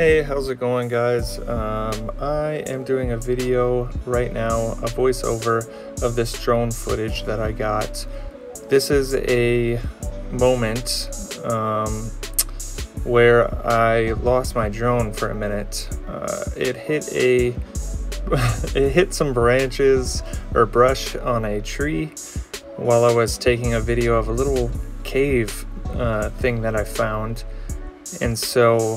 Hey, how's it going, guys? I am doing a video right now, a voiceover of this drone footage that I got. This is a moment where I lost my drone for a minute. It hit some branches or brush on a tree while I was taking a video of a little cave thing that I found. And so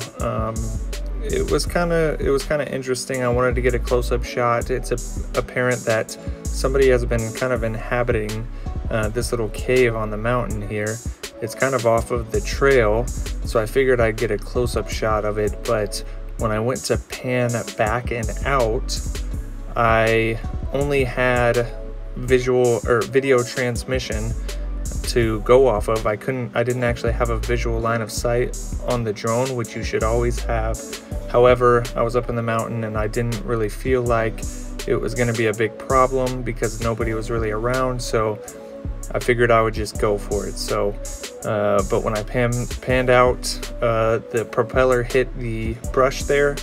it was kind of interesting. I wanted to get a close-up shot. It's apparent that somebody has been kind of inhabiting this little cave on the mountain here. It's kind of off of the trail, so I figured I'd get a close-up shot of it. But when I went to pan back and out, I only had visual or video transmission to go off of. I didn't actually have a visual line of sight on the drone, which you should always have. However, I was up in the mountain and I didn't really feel like it was going to be a big problem because nobody was really around, so I figured I would just go for it. So but when I panned out, the propeller hit the brush there,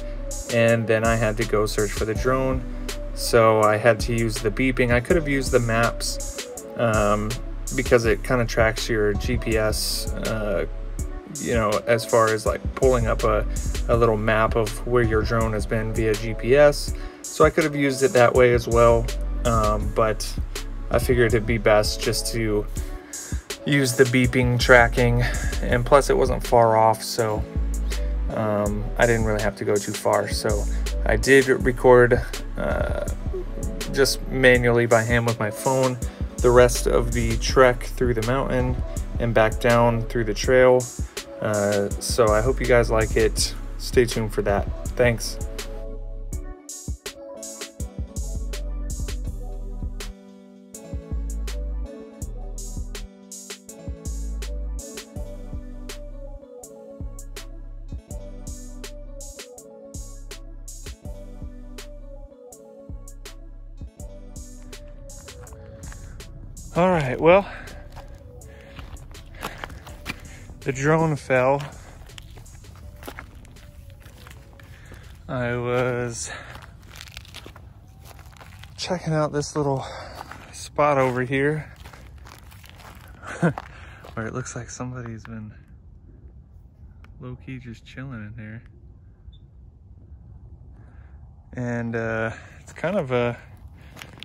and then I had to go search for the drone. So I had to use the beeping. I could have used the maps because it kind of tracks your GPS, you know, as far as like pulling up a little map of where your drone has been via GPS. So I could have used it that way as well, but I figured it'd be best just to use the beeping tracking, and plus it wasn't far off, so I didn't really have to go too far. So I did record just manually by hand with my phone the rest of the trek through the mountain and back down through the trail. So I hope you guys like it. Stay tuned for that. Thanks. All right, well, the drone fell. I was checking out this little spot over here where it looks like somebody's been low-key just chilling in here. And it's kind of a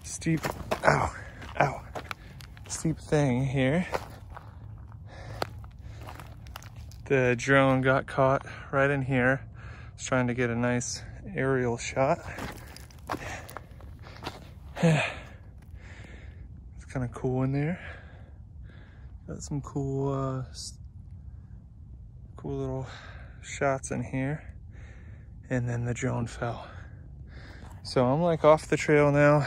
steep, ow, steep thing here. The drone got caught right in here. It's trying to get a nice aerial shot. It's kind of cool in there. Got some cool cool little shots in here. And then the drone fell. So I'm like off the trail now,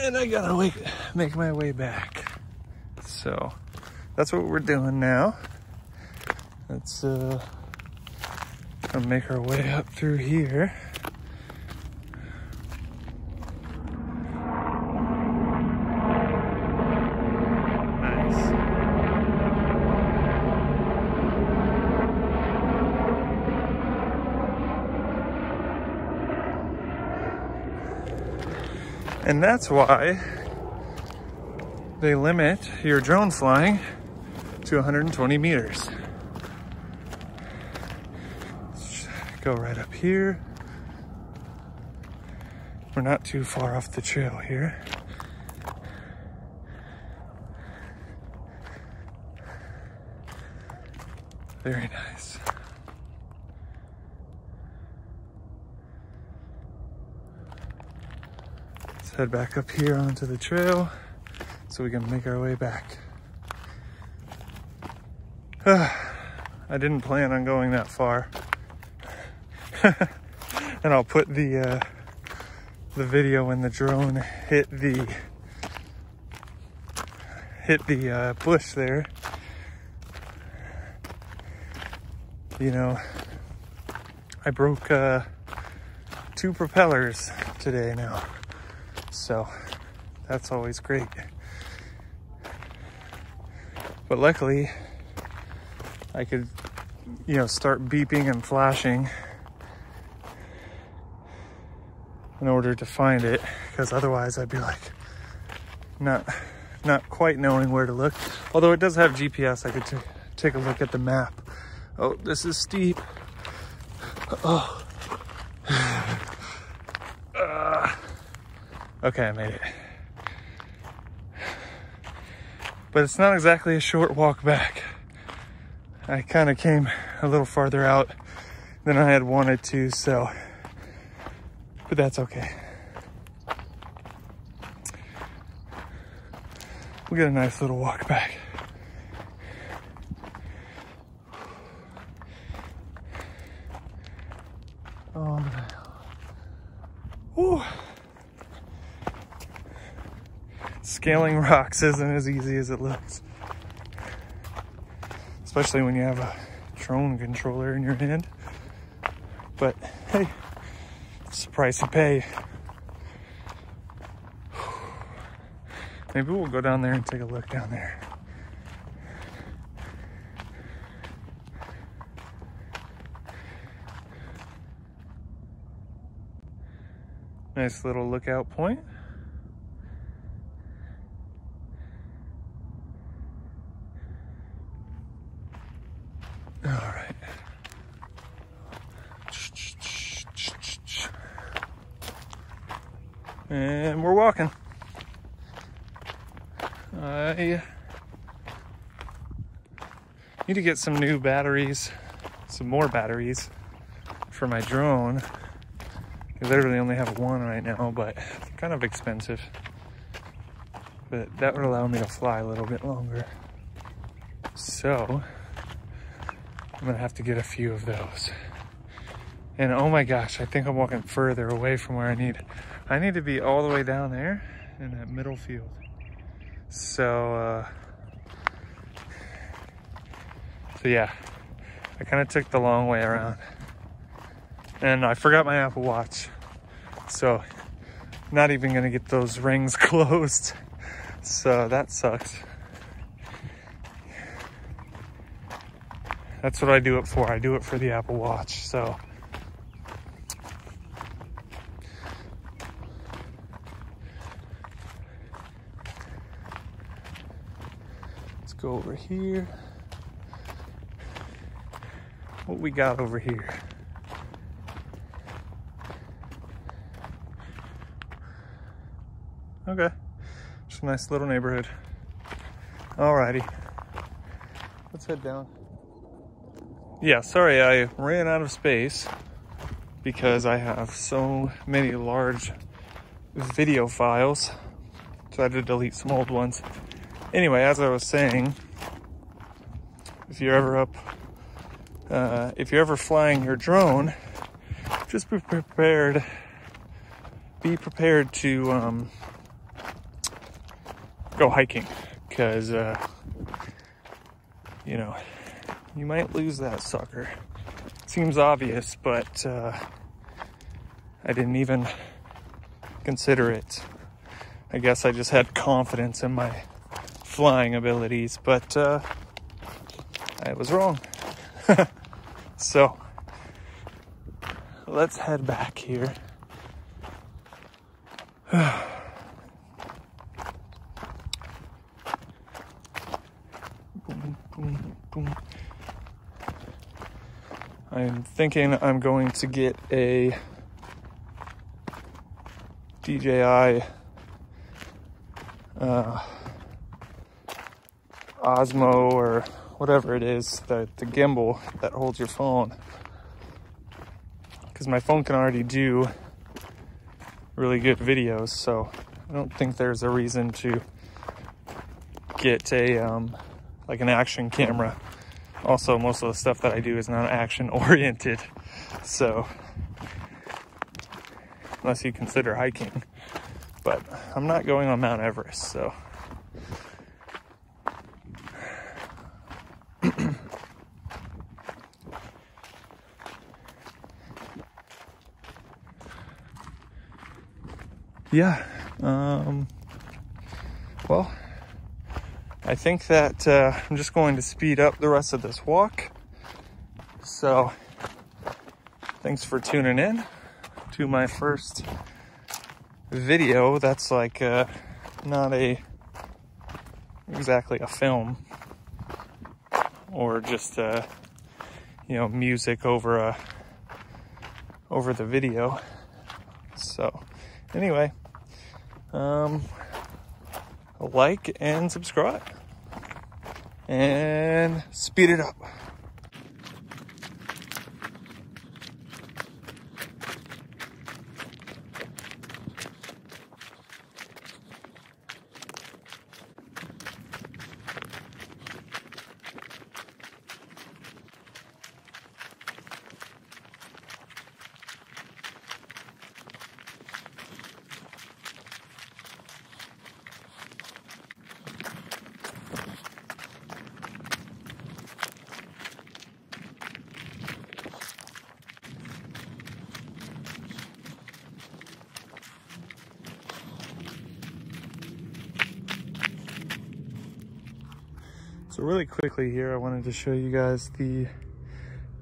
and I gotta make my way back. So that's what we're doing now. Let's make our way up through here. And that's why they limit your drone flying to 120 meters. Let's go right up here. We're not too far off the trail here. Very nice. Head back up here onto the trail so we can make our way back. I didn't plan on going that far. And I'll put the video when the drone hit the bush there. You know, I broke two propellers today now. So that's always great. But luckily I could you know, start beeping and flashing in order to find it, because otherwise I'd be like not quite knowing where to look. Although it does have GPS, I could take a look at the map. Oh, this is steep. Oh. Okay, I made it. But it's not exactly a short walk back. I kind of came a little farther out than I had wanted to, so, but that's okay. We'll get a nice little walk back. Oh, whew. Scaling rocks isn't as easy as it looks. Especially when you have a drone controller in your hand. But hey, it's the price you pay. Maybe we'll go down there and take a look down there. Nice little lookout point. All right. And we're walking. I need to get some new batteries, some more batteries for my drone. I literally only have one right now, but it's kind of expensive. But that would allow me to fly a little bit longer. So I'm gonna have to get a few of those. And oh my gosh, I think I'm walking further away from where I need. I need to be all the way down there in that middle field. So, yeah, I kind of took the long way around. And I forgot my Apple Watch, so not even gonna get those rings closed. So that sucks. That's what I do it for. I do it for the Apple Watch, so. Let's go over here. What we got over here? Okay, just a nice little neighborhood. Alrighty, let's head down. Yeah, sorry, I ran out of space because I have so many large video files. So I had to delete some old ones. Anyway, as I was saying, if you're ever if you're ever flying your drone, just be prepared. Be prepared to go hiking, because you know, you might lose that sucker. Seems obvious, but I didn't even consider it. I guess I just had confidence in my flying abilities, but I was wrong. So let's head back here. Boom, boom, boom. I'm thinking I'm going to get a DJI Osmo or whatever it is, the gimbal that holds your phone. Because my phone can already do really good videos, so I don't think there's a reason to get a, like an action camera. Also, most of the stuff that I do is not action oriented. So, unless you consider hiking, but I'm not going on Mount Everest, so. Yeah, well, I think that I'm just going to speed up the rest of this walk So thanks for tuning in to my first video that's like not exactly a film or just you know, music over the video. So anyway, like and subscribe and speed it up. So really quickly here, I wanted to show you guys the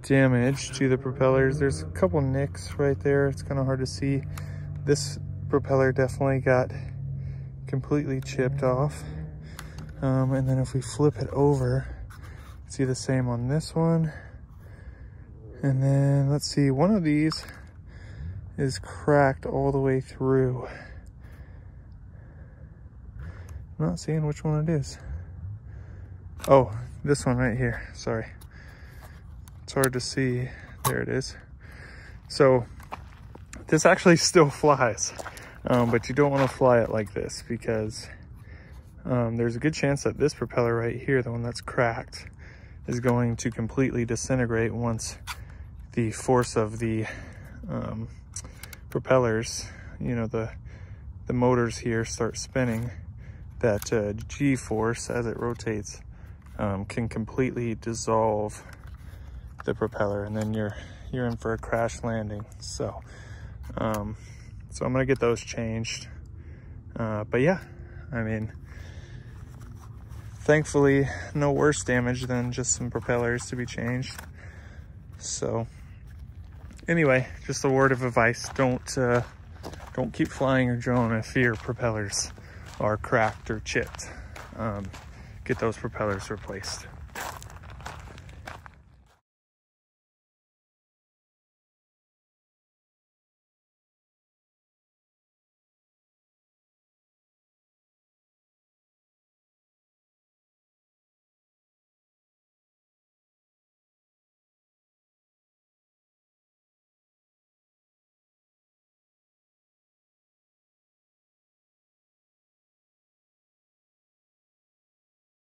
damage to the propellers. There's a couple nicks right there. It's kind of hard to see. This propeller definitely got completely chipped off. And then if we flip it over, see the same on this one. And then let's see, one of these is cracked all the way through. I'm not seeing which one it is. Oh, this one right here, sorry. It's hard to see, there it is. So this actually still flies, but you don't want to fly it like this because there's a good chance that this propeller right here, the one that's cracked, is going to completely disintegrate once the force of the propellers, you know, the motors here start spinning. That G-force, as it rotates, can completely dissolve the propeller, and then you're in for a crash landing. So so I'm gonna get those changed, but yeah, I mean, thankfully no worse damage than just some propellers to be changed. So anyway, just a word of advice, don't keep flying your drone if your propellers are cracked or chipped. Get those propellers replaced.